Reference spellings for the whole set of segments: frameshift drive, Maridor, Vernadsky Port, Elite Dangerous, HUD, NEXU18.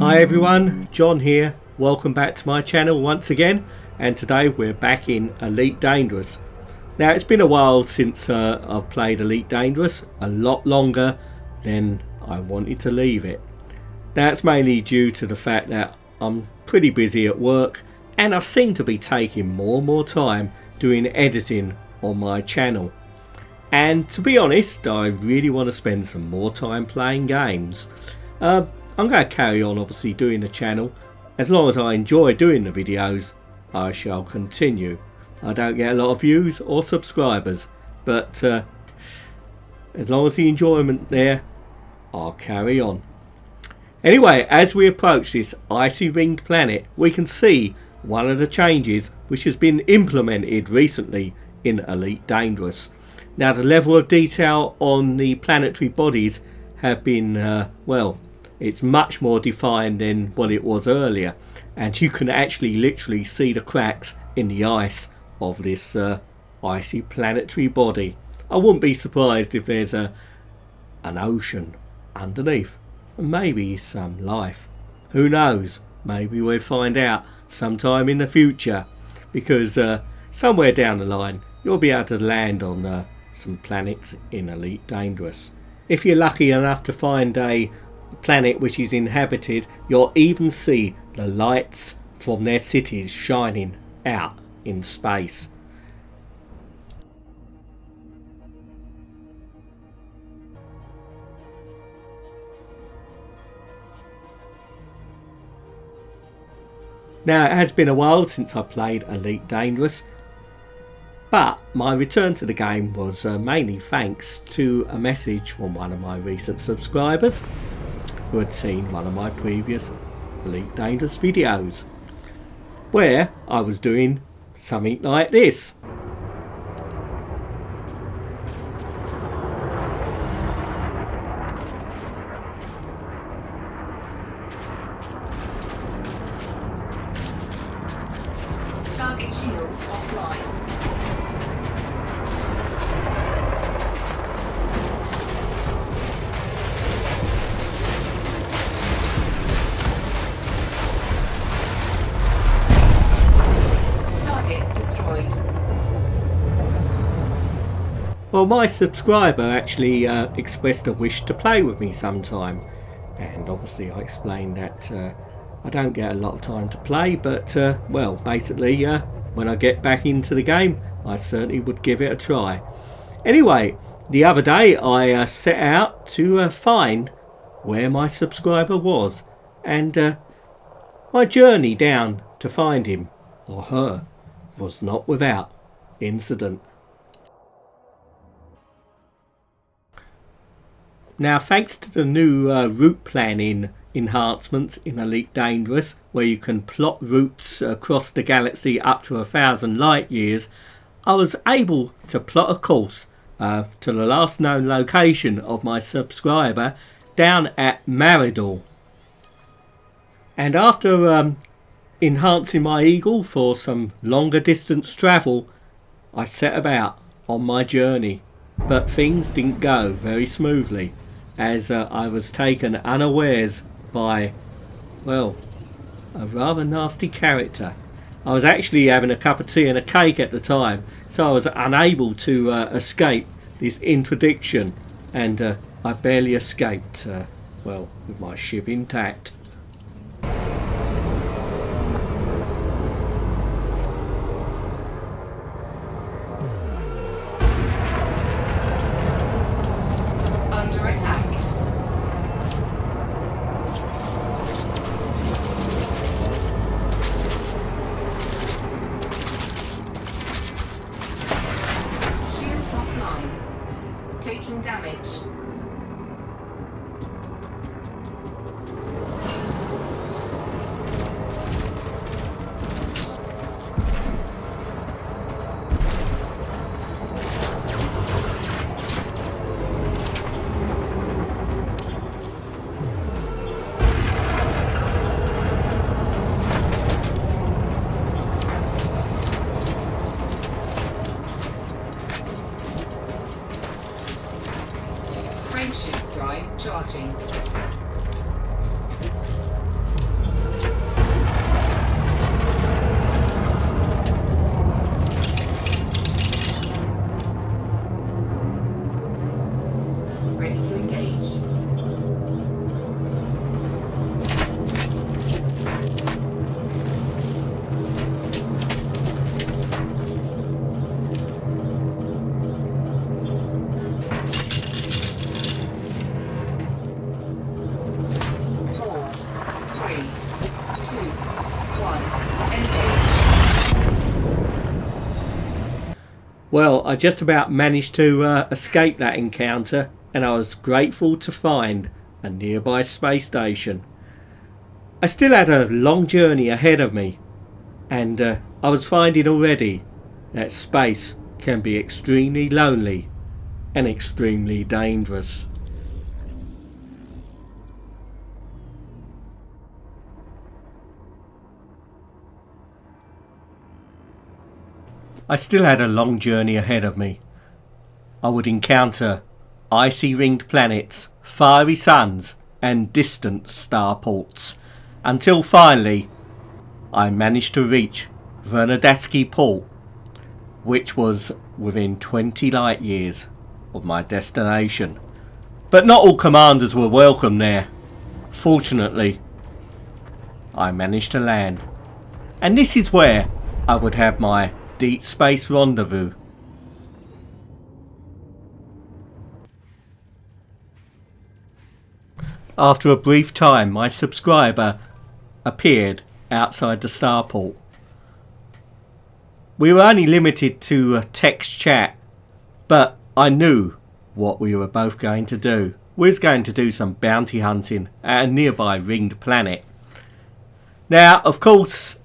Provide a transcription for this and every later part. Hi everyone, John here. Welcome back to my channel once again, and today we're back in Elite Dangerous. Now it's been a while since I've played Elite Dangerous, a lot longer than I wanted to leave it. That's mainly due to the fact that I'm pretty busy at work and I seem to be taking more and more time doing editing on my channel. And to be honest, I really want to spend some more time playing games. I'm going to carry on obviously doing the channel. As long as I enjoy doing the videos, I shall continue. I don't get a lot of views or subscribers, but as long as the enjoyment there, I'll carry on. Anyway, as we approach this icy ringed planet, we can see one of the changes which has been implemented recently in Elite Dangerous. Now the level of detail on the planetary bodies have been, well, it's much more defined than what it was earlier, and you can actually literally see the cracks in the ice of this icy planetary body. I wouldn't be surprised if there's an ocean underneath, and maybe some life. Who knows? Maybe we'll find out sometime in the future, because somewhere down the line you'll be able to land on some planets in Elite Dangerous. If you're lucky enough to find a planet which is inhabited, you'll even see the lights from their cities shining out in space. Now it has been a while since I played Elite Dangerous, but my return to the game was mainly thanks to a message from one of my recent subscribers who had seen one of my previous Elite Dangerous videos where I was doing something like this. Target shields offline. Well, my subscriber actually expressed a wish to play with me sometime, and obviously I explained that I don't get a lot of time to play, but well, basically when I get back into the game I certainly would give it a try. Anyway, the other day I set out to find where my subscriber was, and my journey down to find him or her was not without incident. Now, thanks to the new route planning enhancements in Elite Dangerous, where you can plot routes across the galaxy up to 1,000 light years, I was able to plot a course to the last known location of my subscriber down at Maridor. And after enhancing my Eagle for some longer distance travel, I set about on my journey. But things didn't go very smoothly, as I was taken unawares by, well, a rather nasty character. I was actually having a cup of tea and a cake at the time, so I was unable to escape this interdiction, and I barely escaped, well, with my ship intact. Taking damage. Shift drive charging. Well, I just about managed to escape that encounter, and I was grateful to find a nearby space station. I still had a long journey ahead of me, and I was finding already that space can be extremely lonely and extremely dangerous. I still had a long journey ahead of me. I would encounter icy ringed planets, fiery suns and distant starports, until finally I managed to reach Vernadsky Port, which was within 20 light years of my destination. But not all commanders were welcome there. Fortunately, I managed to land, and this is where I would have my deep space rendezvous. After a brief time, my subscriber appeared outside the starport. We were only limited to text chat, but I knew what we were both going to do. We was going to do some bounty hunting at a nearby ringed planet. Now, of course,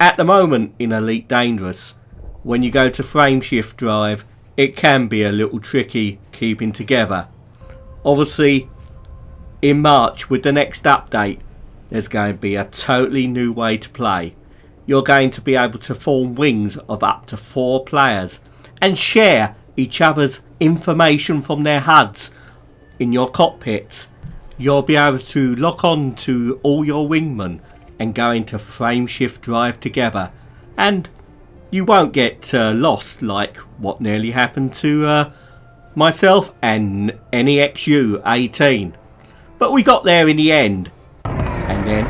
at the moment in Elite Dangerous, when you go to frameshift drive, it can be a little tricky keeping together. Obviously, in March, with the next update, there's going to be a totally new way to play. You're going to be able to form wings of up to 4 players and share each other's information from their HUDs in your cockpits. You'll be able to lock on to all your wingmen and go into frameshift drive together, and you won't get lost like what nearly happened to myself and NEXU18. But we got there in the end, and then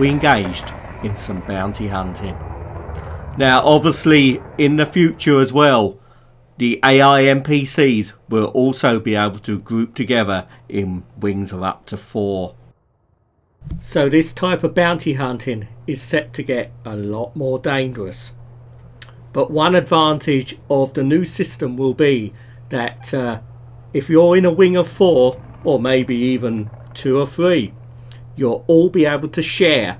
we engaged in some bounty hunting. Now obviously in the future as well, the AI NPCs will also be able to group together in wings of up to 4. So this type of bounty hunting is set to get a lot more dangerous. But one advantage of the new system will be that if you're in a wing of 4, or maybe even 2 or 3, you'll all be able to share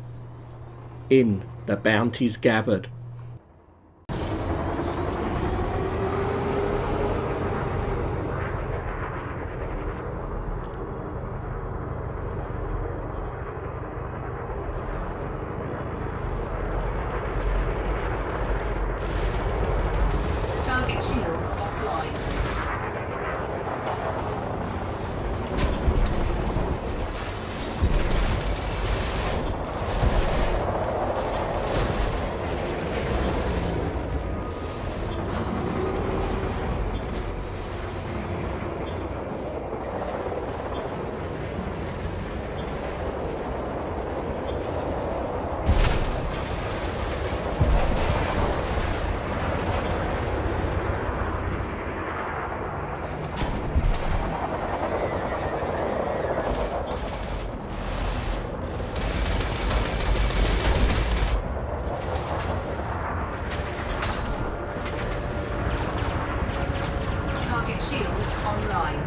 in the bounties gathered. Target shields offline. Shields online.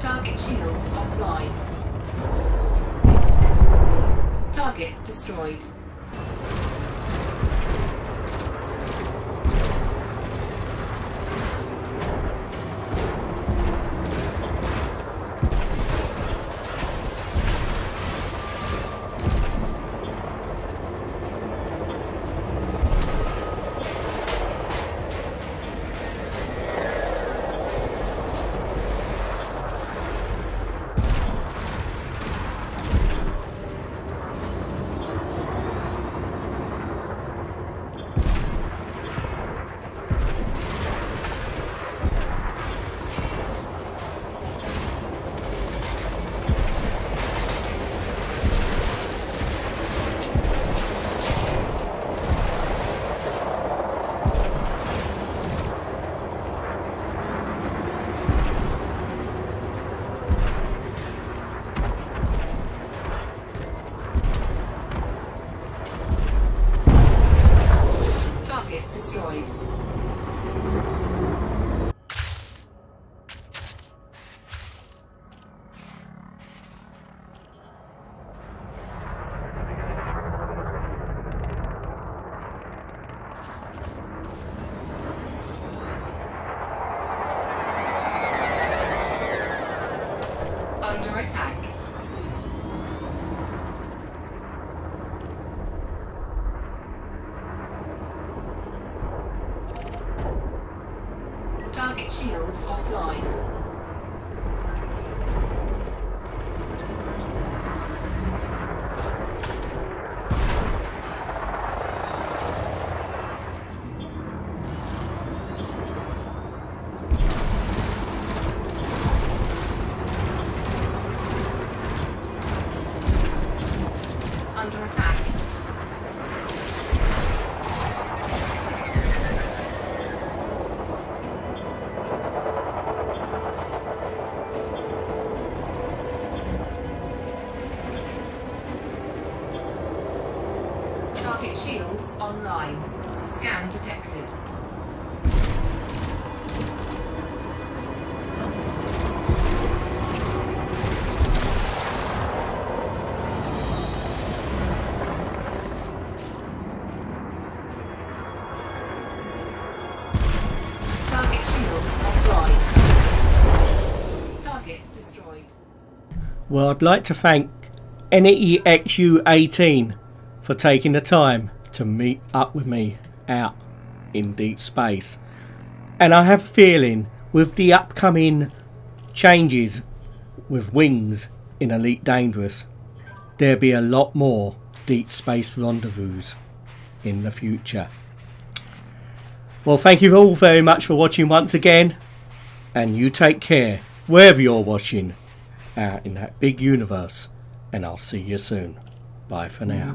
Target shields offline. Target destroyed. Shields offline. Shields online. Scan detected. Target shields offline. Target destroyed. Well, I'd like to thank NEXU18 for taking the time to meet up with me out in deep space. And I have a feeling with the upcoming changes with wings in Elite Dangerous, there'll be a lot more deep space rendezvous in the future. Well, thank you all very much for watching once again, and you take care wherever you're watching out in that big universe, and I'll see you soon. Bye for now.